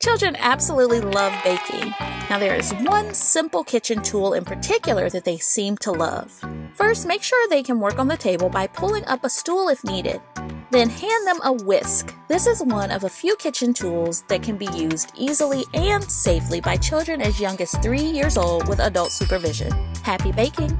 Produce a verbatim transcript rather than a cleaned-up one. Children absolutely love baking. Now there is one simple kitchen tool in particular that they seem to love. First, make sure they can work on the table by pulling up a stool if needed. Then hand them a whisk. This is one of a few kitchen tools that can be used easily and safely by children as young as three years old with adult supervision. Happy baking!